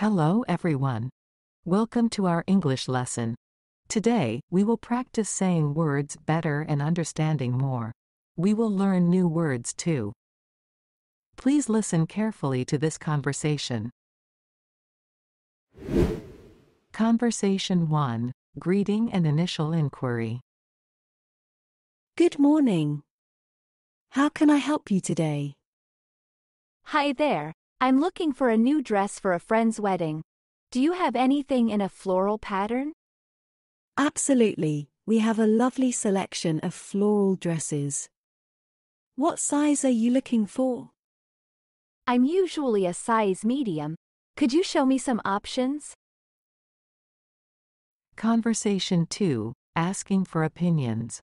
Hello everyone. Welcome to our English lesson. Today, we will practice saying words better and understanding more. We will learn new words too. Please listen carefully to this conversation. Conversation 1. Greeting and initial inquiry. Good morning. How can I help you today? Hi there. I'm looking for a new dress for a friend's wedding. Do you have anything in a floral pattern? Absolutely. We have a lovely selection of floral dresses. What size are you looking for? I'm usually a size medium. Could you show me some options? Conversation 2. Asking for opinions.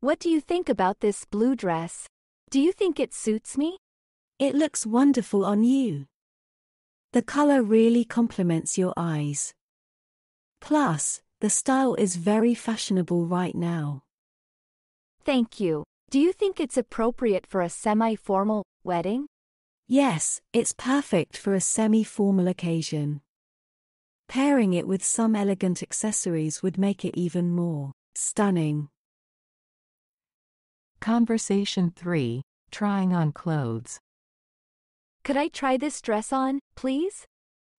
What do you think about this blue dress? Do you think it suits me? It looks wonderful on you. The color really complements your eyes. Plus, the style is very fashionable right now. Thank you. Do you think it's appropriate for a semi-formal wedding? Yes, it's perfect for a semi-formal occasion. Pairing it with some elegant accessories would make it even more stunning. Conversation 3. Trying on clothes. Could I try this dress on, please?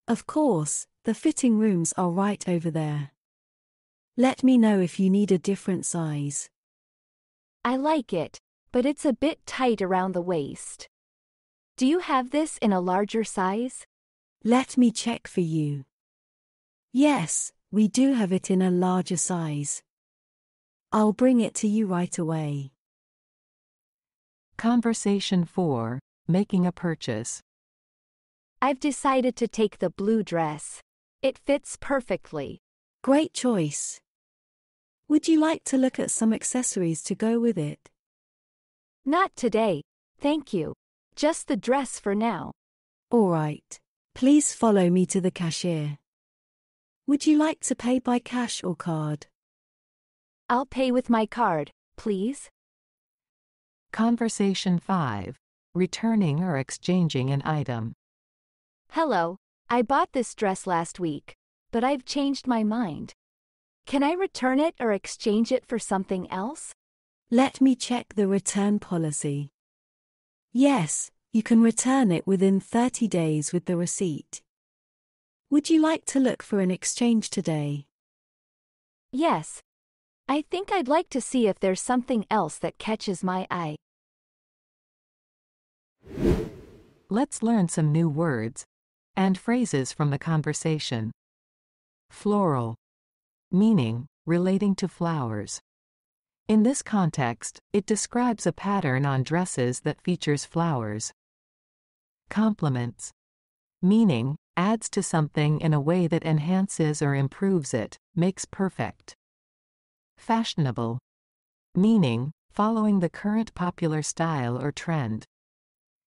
Of course, the fitting rooms are right over there. Let me know if you need a different size. I like it, but it's a bit tight around the waist. Do you have this in a larger size? Let me check for you. Yes, we do have it in a larger size. I'll bring it to you right away. Conversation 4. Making a purchase. I've decided to take the blue dress. It fits perfectly. Great choice. Would you like to look at some accessories to go with it? Not today, thank you. Just the dress for now. All right. Please follow me to the cashier. Would you like to pay by cash or card? I'll pay with my card, please. Conversation 5. Returning or exchanging an item. Hello, I bought this dress last week, but I've changed my mind. Can I return it or exchange it for something else? Let me check the return policy. Yes, you can return it within 30 days with the receipt. Would you like to look for an exchange today? Yes. I think I'd like to see if there's something else that catches my eye. Let's learn some new words and phrases from the conversation. Floral, meaning relating to flowers. In this context, it describes a pattern on dresses that features flowers. Complements, meaning adds to something in a way that enhances or improves it, makes perfect. Fashionable, meaning following the current popular style or trend.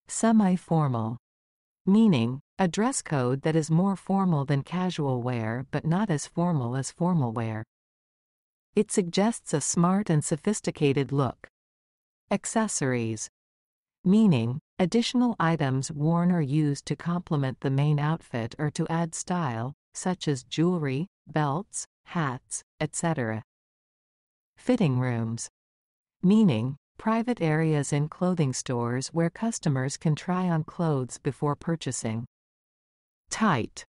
Semi-formal, meaning a dress code that is more formal than casual wear but not as formal as formal wear. It suggests a smart and sophisticated look. Accessories, meaning additional items worn or used to complement the main outfit or to add style, such as jewelry, belts, hats, etc. Fitting rooms, meaning private areas in clothing stores where customers can try on clothes before purchasing. Tight,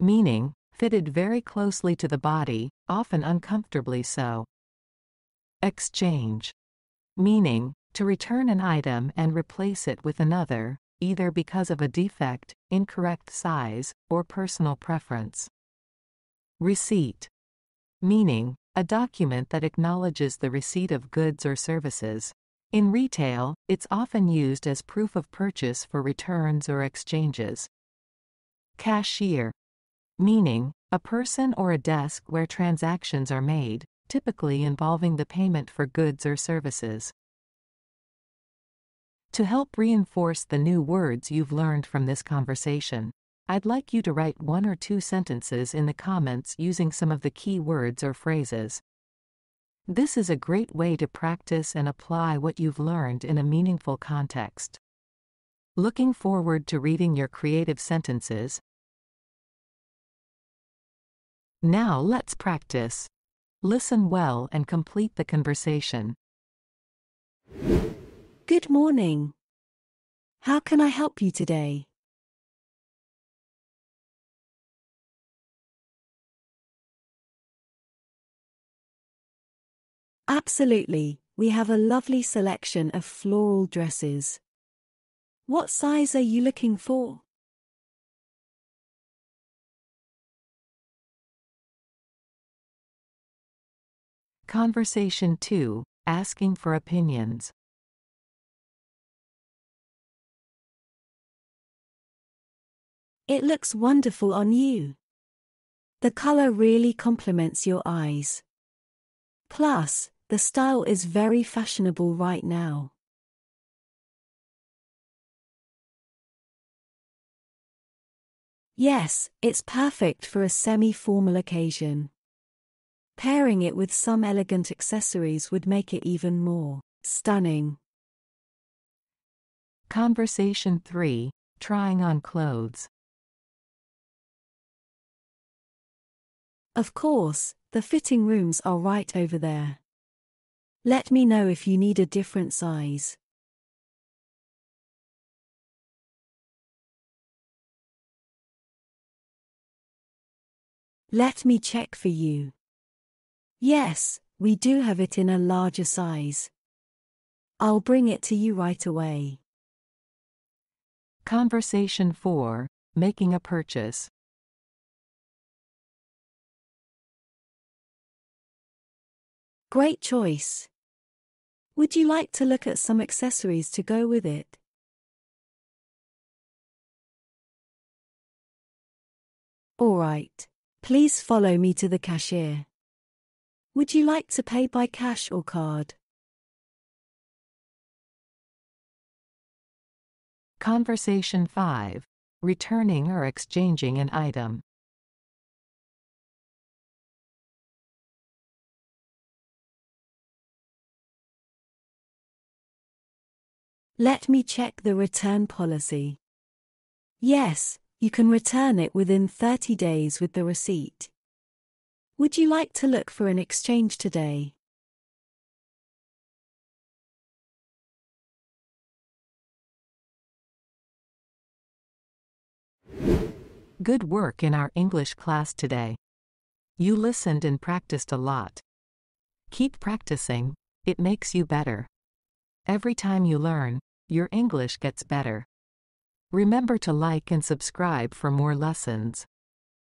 meaning fitted very closely to the body, often uncomfortably so. Exchange, meaning to return an item and replace it with another, either because of a defect, incorrect size, or personal preference. Receipt, meaning a document that acknowledges the receipt of goods or services. In retail, it's often used as proof of purchase for returns or exchanges. Cashier, meaning a person or a desk where transactions are made, typically involving the payment for goods or services. To help reinforce the new words you've learned from this conversation, I'd like you to write 1 or 2 sentences in the comments using some of the key words or phrases. This is a great way to practice and apply what you've learned in a meaningful context. Looking forward to reading your creative sentences, Now let's practice. Listen well and complete the conversation. Good morning. How can I help you today? Absolutely. We have a lovely selection of floral dresses. What size are you looking for? Conversation 2, asking for opinions. It looks wonderful on you. The color really complements your eyes. Plus, the style is very fashionable right now. Yes, it's perfect for a semi-formal occasion. Pairing it with some elegant accessories would make it even more stunning. Conversation 3, trying on clothes. Of course, the fitting rooms are right over there. Let me know if you need a different size. Let me check for you. Yes, we do have it in a larger size. I'll bring it to you right away. Conversation 4, making a purchase. Great choice. Would you like to look at some accessories to go with it? All right. Please follow me to the cashier. Would you like to pay by cash or card? Conversation 5, returning or exchanging an item. Let me check the return policy. Yes, you can return it within 30 days with the receipt. Would you like to look for an exchange today? Good work in our English class today. You listened and practiced a lot. Keep practicing, it makes you better. Every time you learn, your English gets better. Remember to like and subscribe for more lessons.